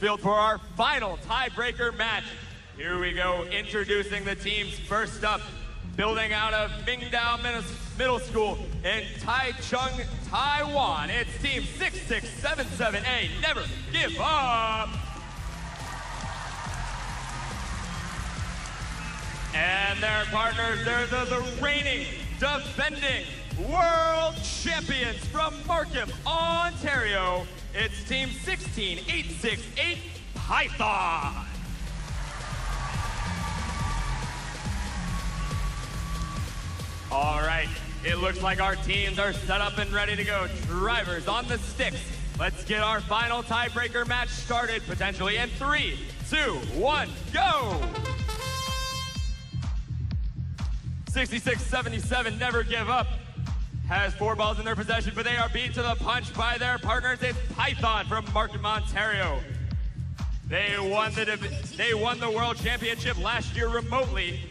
field for our final tiebreaker match. Here we go, introducing the teams. First up, building out of Mingdao Min Middle School in Taichung, Taiwan. It's team 6677A, Never Give Up. And their partners, they're the reigning, defending world champions from Markham, Ontario. It's team 16868, Piethon. All right, it looks like our teams are set up and ready to go. Drivers on the sticks. Let's get our final tiebreaker match started, potentially in 3, 2, 1, go. 6677, Never Give Up, has 4 balls in their possession, but they are beat to the punch by their partners. It's Piethon from Markham, Ontario. They won the world championship last year remotely.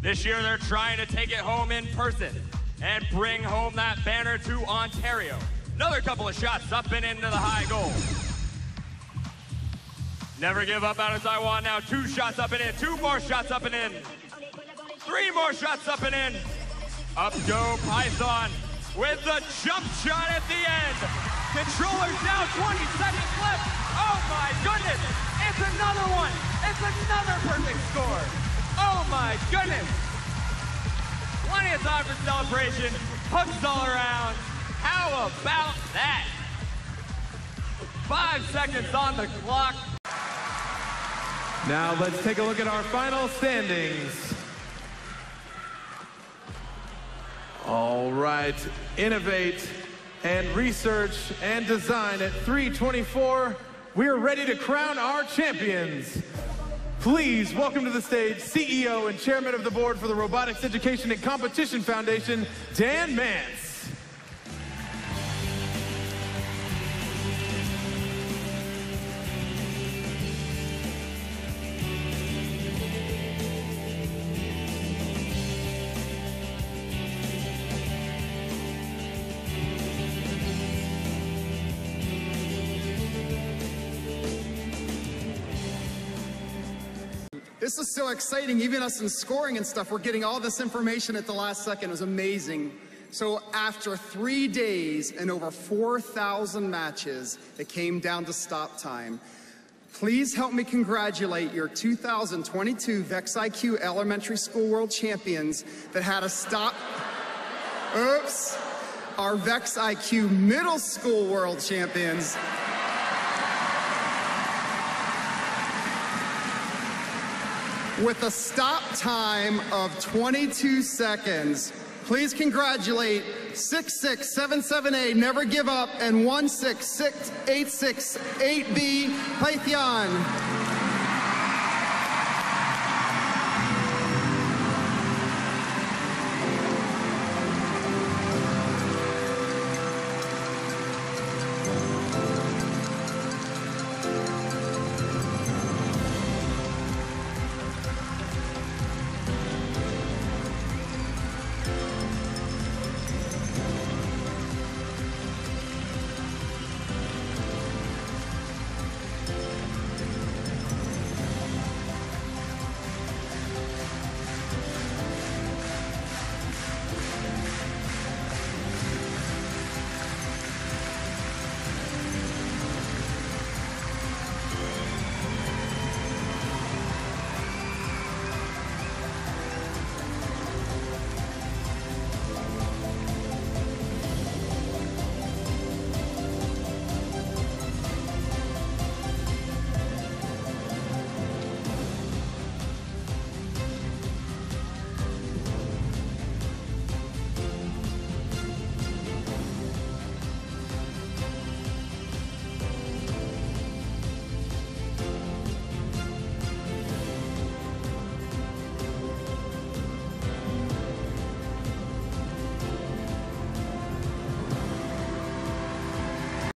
This year, they're trying to take it home in person and bring home that banner to Ontario. Another couple of shots up and into the high goal. Never Give Up out of Taiwan now. 2 shots up and in, 2 more shots up and in, 3 more shots up and in. Up go Piethon with the jump shot at the end. Controllers down, 20 seconds left. Oh my goodness, it's another one. It's another perfect score. Oh my goodness! Plenty of time for celebration. Hooks all around. How about that? 5 seconds on the clock. Now let's take a look at our final standings. All right, Innovate and Research and Design at 3:24. We are ready to crown our champions. Please welcome to the stage CEO and Chairman of the Board for the Robotics Education and Competition Foundation, Dan Mance. This is so exciting, even us in scoring and stuff, we're getting all this information at the last second. It was amazing. So after 3 days and over 4,000 matches, it came down to stop time. Please help me congratulate your 2022 VexIQ Elementary School World Champions that had a stop. Oops. Our VexIQ Middle School World Champions. With a stop time of 22 seconds. Please congratulate 6677A, Never Give Up, and 16868B, Piethon.